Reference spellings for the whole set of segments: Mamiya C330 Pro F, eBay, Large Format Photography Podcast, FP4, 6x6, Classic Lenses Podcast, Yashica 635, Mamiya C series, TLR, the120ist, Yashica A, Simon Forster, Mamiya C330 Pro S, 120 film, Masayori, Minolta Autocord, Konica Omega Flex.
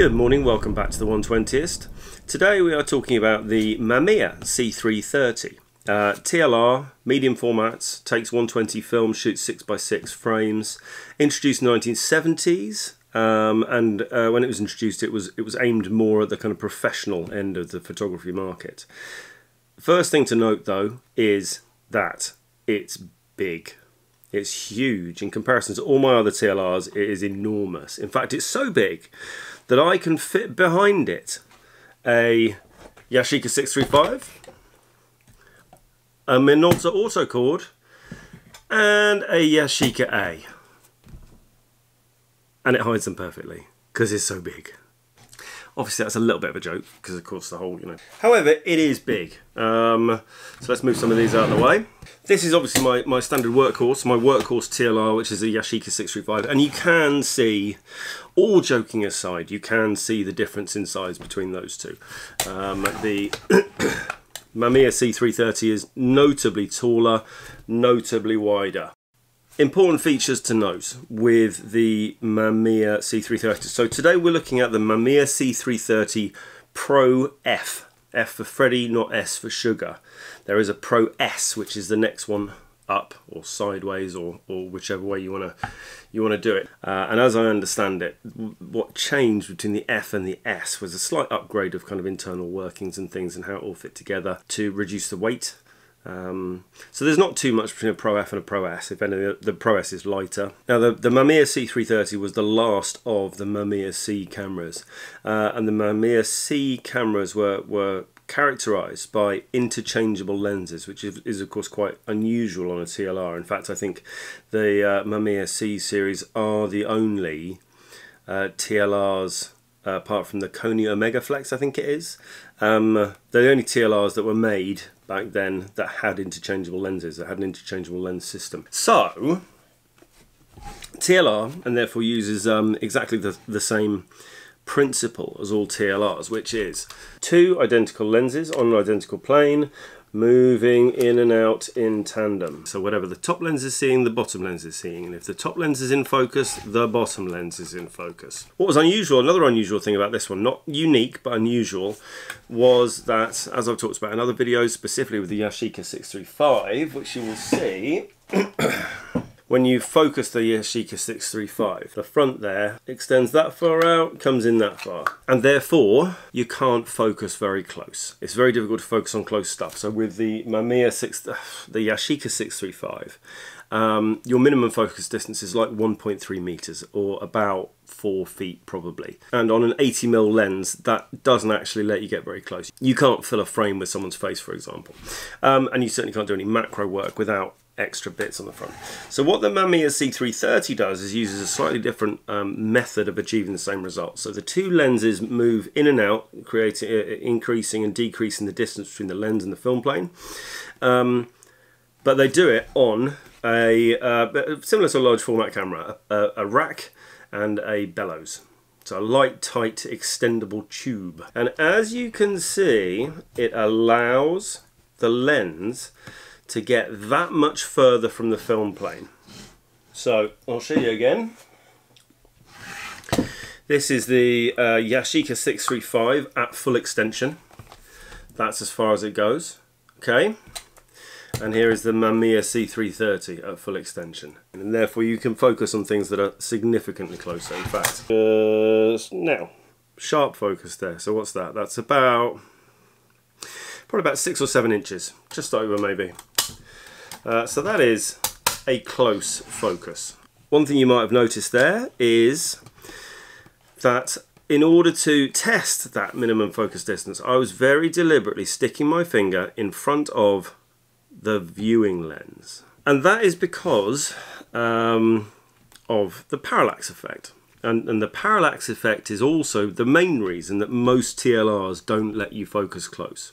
Good morning, welcome back to the 120ist. Today we are talking about the Mamiya C330. TLR, medium formats, takes 120 film, shoots 6x6 frames, introduced in the 1970s. When it was introduced, it was aimed more at the kind of professional end of the photography market. First thing to note though is that it's big. It's huge. In comparison to all my other TLRs, it is enormous. In fact, it's so big that I can fit behind it a Yashica 635, a Minolta Autocord, and a Yashica A. And it hides them perfectly, because it's so big. Obviously, that's a little bit of a joke, because of course the whole, However, it is big. So let's move some of these out of the way. This is obviously my standard workhorse, my workhorse TLR, which is a Yashica 635. And you can see, all joking aside, you can see the difference in size between those two. The Mamiya C330 is notably taller, notably wider. Important features to note with the Mamiya C330. So today we're looking at the Mamiya C330 Pro F. F for Freddy, not S for sugar. There is a Pro S, which is the next one up or sideways or whichever way you want to do it. And as I understand it, what changed between the F and the S was a slight upgrade of kind of internal workings and things and how it all fit together to reduce the weight. So there's not too much between a Pro F and a Pro S. If anything, the Pro S is lighter. Now the Mamiya C330 was the last of the Mamiya C cameras, and the Mamiya C cameras were characterized by interchangeable lenses, which is of course quite unusual on a TLR. In fact, I think the Mamiya C series are the only TLRs, apart from the Konica Omega Flex, I think it is, they're the only TLRs that were made back then that had interchangeable lenses, that had an interchangeable lens system. So, TLR, and therefore uses exactly the same principle as all TLRs, which is two identical lenses on an identical plane, moving in and out in tandem. So whatever the top lens is seeing, the bottom lens is seeing, and if the top lens is in focus, the bottom lens is in focus. What was unusual, another unusual thing about this one, not unique but unusual, was that, as I've talked about in other videos, specifically with the Yashica 635, which you will see, when you focus the Yashica 635, the front there extends that far out, comes in that far. And therefore, you can't focus very close. It's very difficult to focus on close stuff. So with the Mamiya the Yashica 635, your minimum focus distance is like 1.3 meters or about 4 feet probably. And on an 80mm lens, that doesn't actually let you get very close. You can't fill a frame with someone's face, for example. And you certainly can't do any macro work without extra bits on the front. So what the Mamiya C330 does is uses a slightly different method of achieving the same result. So the two lenses move in and out, creating, increasing and decreasing the distance between the lens and the film plane. But they do it on a, similar to a large format camera, a rack and a bellows. So a light, tight, extendable tube. And as you can see, it allows the lens to get that much further from the film plane. So I'll show you again. This is the Yashica 635 at full extension. That's as far as it goes, okay? And here is the Mamiya C330 at full extension. And therefore you can focus on things that are significantly closer, in fact. Now, sharp focus there, so what's that? That's about, probably about 6 or 7 inches, just over maybe. So that is a close focus. One thing you might have noticed there is that in order to test that minimum focus distance, I was very deliberately sticking my finger in front of the viewing lens. And that is because of the parallax effect. And the parallax effect is also the main reason that most TLRs don't let you focus close.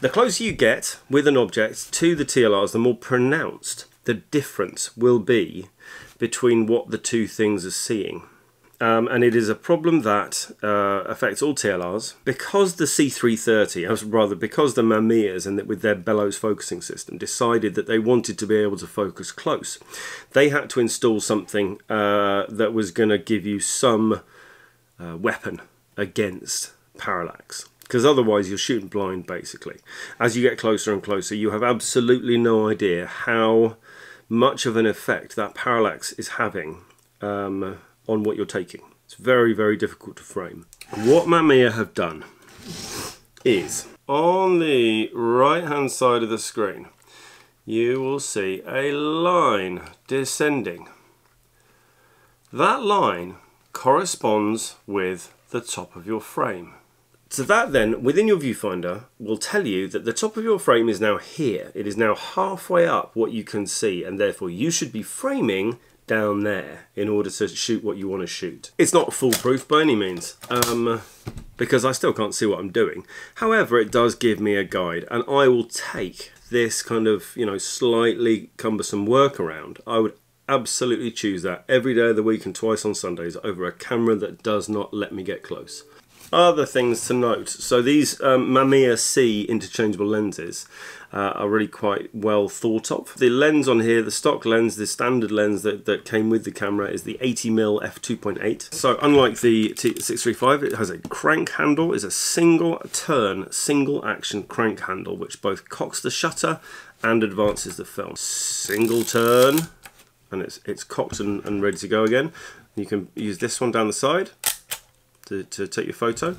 The closer you get with an object to the TLRs, the more pronounced the difference will be between what the two things are seeing. And it is a problem that affects all TLRs. Because the C330, or rather because the Mamiyas and that with their bellows focusing system decided that they wanted to be able to focus close, they had to install something that was going to give you some weapon against parallax, because otherwise you're shooting blind basically. As you get closer and closer, you have absolutely no idea how much of an effect that parallax is having on what you're taking. It's very, very difficult to frame. What Mamiya have done is, on the right hand side of the screen you will see a line descending. That line corresponds with the top of your frame. So that then, within your viewfinder, will tell you that the top of your frame is now here. It is now halfway up what you can see, and therefore you should be framing down there in order to shoot what you want to shoot. It's not foolproof by any means, because I still can't see what I'm doing. However, it does give me a guide, and I will take this kind of, you know, slightly cumbersome workaround. I would absolutely choose that every day of the week and twice on Sundays over a camera that does not let me get close. Other things to note, so these Mamiya C interchangeable lenses are really quite well thought of. The lens on here, the stock lens, the standard lens that came with the camera is the 80mm f2.8. So unlike the T635, it has a crank handle. It's a single turn, single action crank handle, which both cocks the shutter and advances the film. Single turn. And it's cocked and ready to go again. You can use this one down the side to take your photo.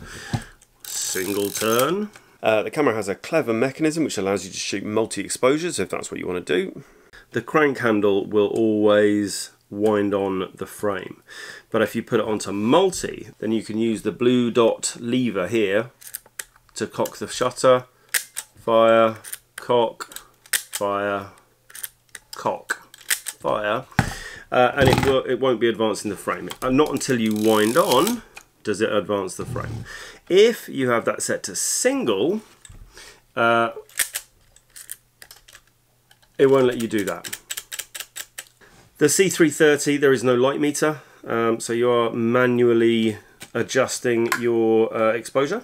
Single turn. The camera has a clever mechanism which allows you to shoot multi-exposures if that's what you want to do. The crank handle will always wind on the frame, but if you put it onto multi, then you can use the blue dot lever here to cock the shutter. Fire, cock, fire, cock. Fire, and it won't be advancing the frame. Not until you wind on does it advance the frame. If you have that set to single, it won't let you do that. The C330, there is no light meter, so you are manually adjusting your exposure.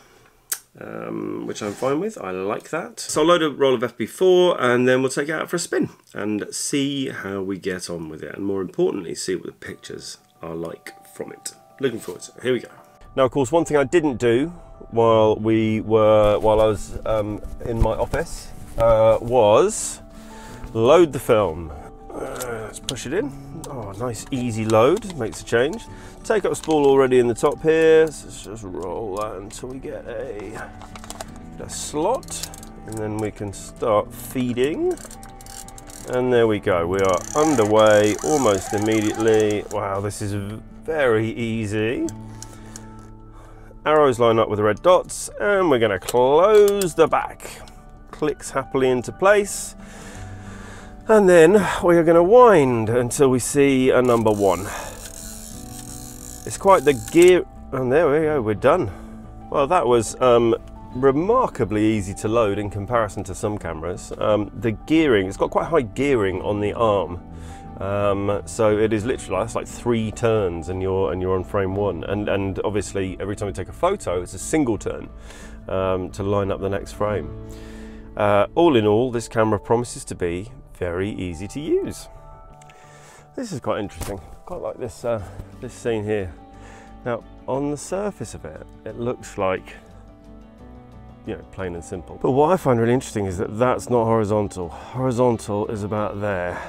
Which I'm fine with, I like that. So I'll load a roll of FP4 and then we'll take it out for a spin and see how we get on with it, and more importantly see what the pictures are like from it. Looking forward to it, here we go. Now of course one thing I didn't do while I was in my office was load the film. Let's push it in. Oh, nice easy load, makes a change. Take up spool already in the top here, so let's just roll that until we get a slot, and then we can start feeding. And there we go, we are underway almost immediately. Wow, this is very easy. Arrows line up with the red dots, and we're going to close the back. Clicks happily into place. And then we are going to wind until we see a number one. It's quite the gear, and there we go, we're done. Well, that was remarkably easy to load in comparison to some cameras. The gearing, it's got quite high gearing on the arm. So it is literally, that's like 3 turns and you're on frame 1. And obviously every time you take a photo, it's a single turn to line up the next frame. All in all, this camera promises to be very easy to use. This is quite interesting. Quite like this this scene here. Now, on the surface of it, it looks like, you know, plain and simple. But what I find really interesting is that that's not horizontal. Horizontal is about there.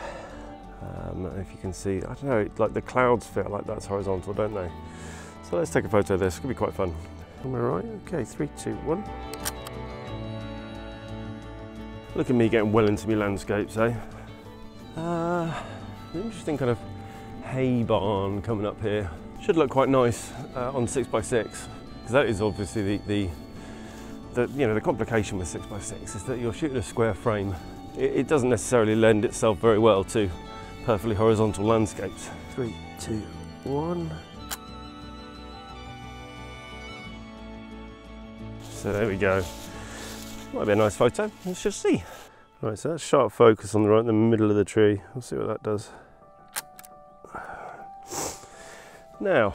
If you can see, I don't know, like the clouds feel like that's horizontal, don't they? So let's take a photo of this. It's gonna be quite fun. Am I right? Okay, 3, 2, 1. Look at me getting well into my landscapes, eh? An interesting kind of hay barn coming up here. Should look quite nice on 6x6, because that is obviously the you know, the complication with 6x6 is that you're shooting a square frame. It doesn't necessarily lend itself very well to perfectly horizontal landscapes. 3, 2, 1. So there we go. Might be a nice photo, let's just see. Right, so that's sharp focus on the right in the middle of the tree. We'll see what that does. Now,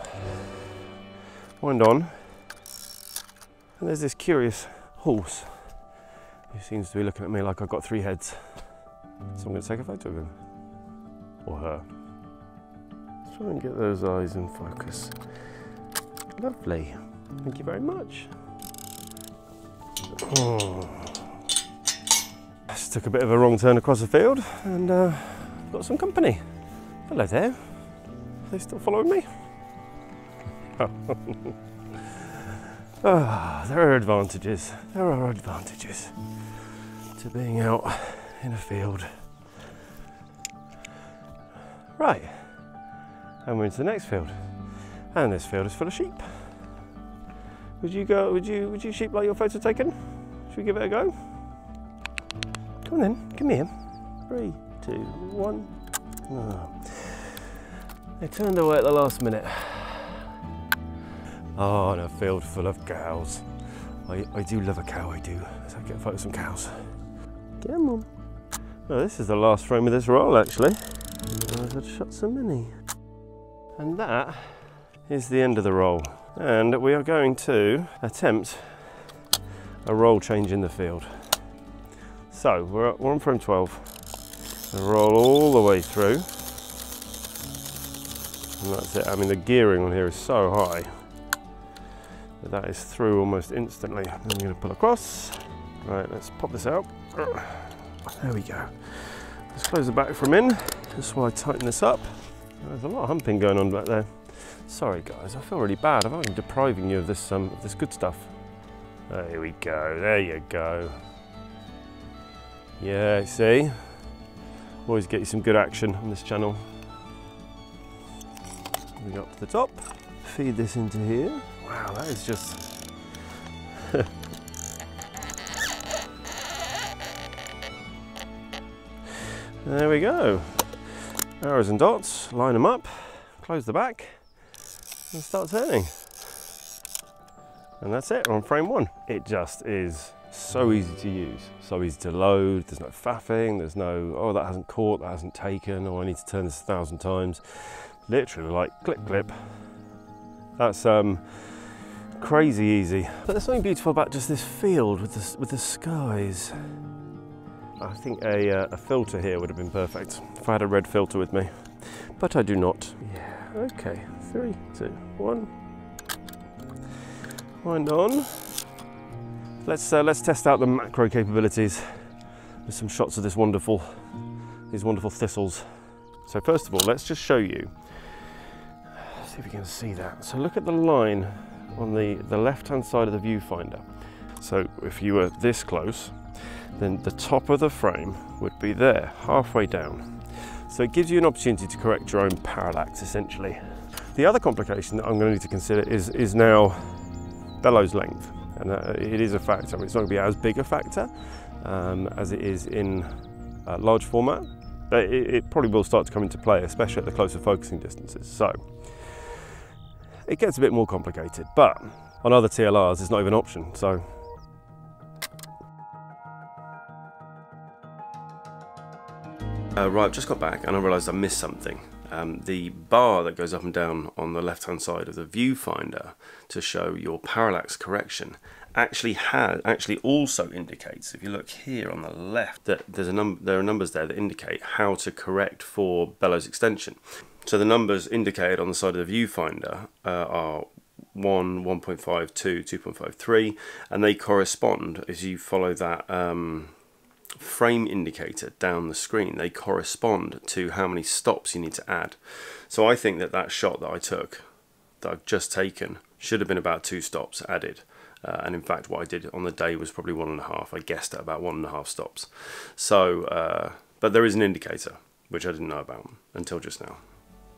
wind on. And there's this curious horse who seems to be looking at me like I've got 3 heads. So I'm going to take a photo of him. Or her. Let's try and get those eyes in focus. Lovely. Thank you very much. Oh. Just took a bit of a wrong turn across the field and got some company. Hello there. Are they still following me? Oh, there are advantages. There are advantages to being out in a field. Right, and we're into the next field, and this field is full of sheep. Would you sheep like your photo taken? Should we give it a go? Come on then, come here. 3, 2, 1. Oh. They turned away at the last minute. Oh, and a field full of cows. I do love a cow, I do. Let's get a photo of some cows. Come on. Well, this is the last frame of this roll, actually. I didn't realize I'd shot so many. And that is the end of the roll. And we are going to attempt a roll change in the field. So we're on frame 12. And roll all the way through. And that's it. I mean, the gearing on here is so high. But that is through almost instantly. Then I'm going to pull across. Right, let's pop this out. There we go. Let's close the back from in. That's why I tighten this up. There's a lot of humping going on back there. Sorry guys, I feel really bad. I'm depriving you of this good stuff. There we go, there you go. Yeah, see? Always get you some good action on this channel. We go up to the top. Feed this into here. Wow, that is just... There we go. Arrows and dots, line them up, close the back, and start turning. And that's it, we're on frame 1. It just is so easy to use, so easy to load. There's no faffing, there's no, oh, that hasn't caught, that hasn't taken, oh, I need to turn this 1,000 times. Literally like clip, clip. That's crazy easy. But there's something beautiful about just this field with the skies. I think a filter here would have been perfect if I had a red filter with me, but I do not. Yeah, okay, 3, 2, 1. Wind on. Let's test out the macro capabilities with some shots of these wonderful thistles. So first of all, let's just show you. See if you can see that. So look at the line on the left-hand side of the viewfinder. So if you were this close, then the top of the frame would be there, halfway down. So it gives you an opportunity to correct your own parallax, essentially. The other complication that I'm going to need to consider is now bellows length. And it is a factor. I mean, it's not going to be as big a factor as it is in large format, but it probably will start to come into play, especially at the closer focusing distances. So it gets a bit more complicated, but on other TLRs, it's not even an option. So. Right, I've just got back and I realised I missed something. The bar that goes up and down on the left-hand side of the viewfinder to show your parallax correction actually also indicates, if you look here on the left, that there are numbers there that indicate how to correct for bellows extension. So the numbers indicated on the side of the viewfinder are 1, 1.5, 2, 2.5, 3, and they correspond as you follow that frame indicator down the screen. They correspond to how many stops you need to add. So I think that shot that I took, that I've just taken, should have been about 2 stops added. And in fact, what I did on the day was probably 1.5. I guessed at about 1.5 stops. So, but there is an indicator, which I didn't know about until just now.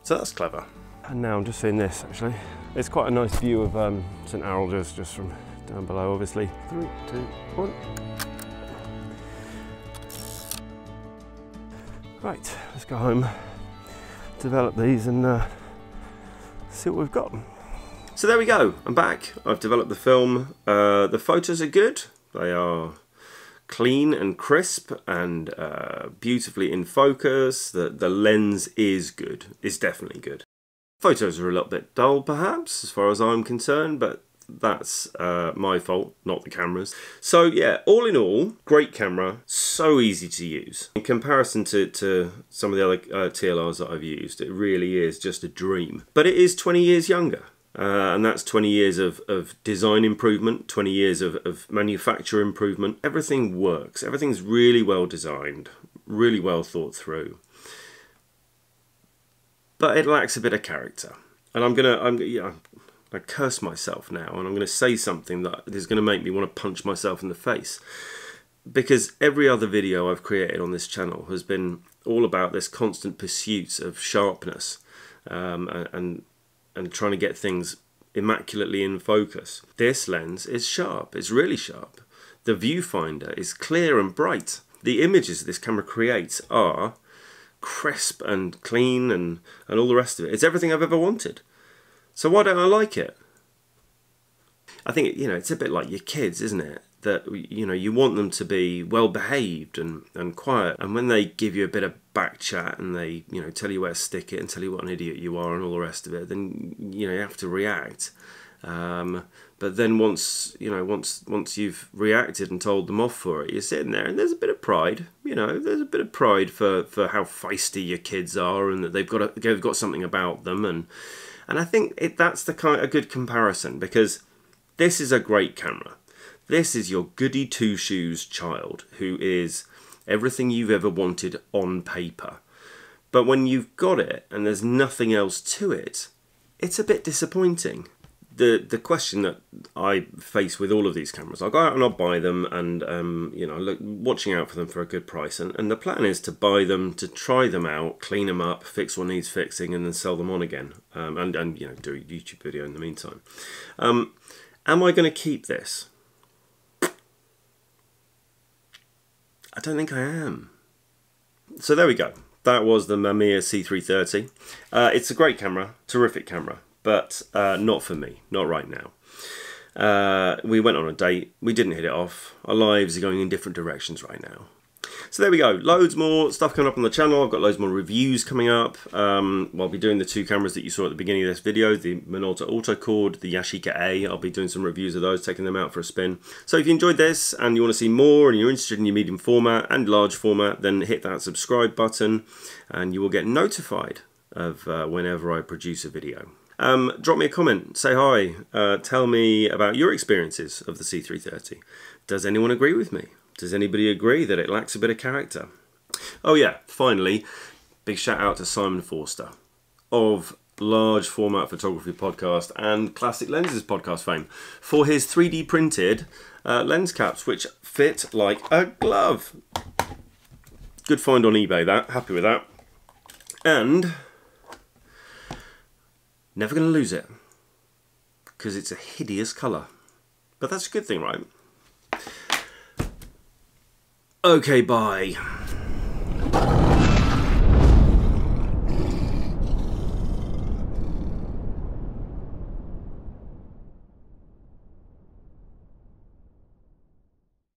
So that's clever. And now I'm just seeing this, actually. It's quite a nice view of St. Alder's just from down below, obviously. 3, 2, 1. Right, let's go home, develop these and see what we've got. So there we go, I'm back, I've developed the film. The photos are good, they are clean and crisp and beautifully in focus. The lens is good, it's definitely good. Photos are a little bit dull perhaps, as far as I'm concerned, but that's my fault, not the camera's. So yeah, all in all, great camera, so easy to use. In comparison to some of the other TLRs that I've used, it really is just a dream. But it is 20 years younger. And that's 20 years of design improvement, 20 years of manufacture improvement. Everything works. Everything's really well designed, really well thought through. But it lacks a bit of character. And I curse myself now, and I'm going to say something that is going to make me want to punch myself in the face. Because every other video I've created on this channel has been all about this constant pursuit of sharpness and trying to get things immaculately in focus. This lens is sharp. It's really sharp. The viewfinder is clear and bright. The images this camera creates are crisp and clean and all the rest of it. It's everything I've ever wanted. So why don't I like it? I think, you know, it's a bit like your kids, isn't it? That, you know, you want them to be well behaved and quiet, and when they give you a bit of back chat and they, you know, tell you where to stick it and tell you what an idiot you are and all the rest of it, then, you know, you have to react. But then once you've reacted and told them off for it, you're sitting there and there's a bit of pride, you know, there's a bit of pride for how feisty your kids are and that they've got something about them, and I think that's a good comparison, because this is a great camera. This is your goody two-shoes child who is everything you've ever wanted on paper. But when you've got it and there's nothing else to it, it's a bit disappointing. The question that I face with all of these cameras, I'll go out and I'll buy them, and you know, watching out for them for a good price. And the plan is to buy them, to try them out, clean them up, fix what needs fixing, and then sell them on again. And you know, do a YouTube video in the meantime. Am I going to keep this? I don't think I am. So there we go. That was the Mamiya C330. It's a great camera, terrific camera, but not for me, not right now. We went on a date, we didn't hit it off. Our lives are going in different directions right now. So there we go, loads more stuff coming up on the channel. I've got loads more reviews coming up. I'll be doing the two cameras that you saw at the beginning of this video, the Minolta Autocord, the Yashica A. I'll be doing some reviews of those, taking them out for a spin. So if you enjoyed this and you want to see more and you're interested in your medium format and large format, then hit that subscribe button and you will get notified of whenever I produce a video. Drop me a comment, say hi, tell me about your experiences of the C330. Does anyone agree with me? Does anybody agree that it lacks a bit of character? Oh yeah, finally, big shout out to Simon Forster of Large Format Photography Podcast and Classic Lenses Podcast fame for his 3D printed lens caps, which fit like a glove. Good find on eBay, that. Happy with that. And never going to lose it, because it's a hideous colour. But that's a good thing, right? Okay, bye.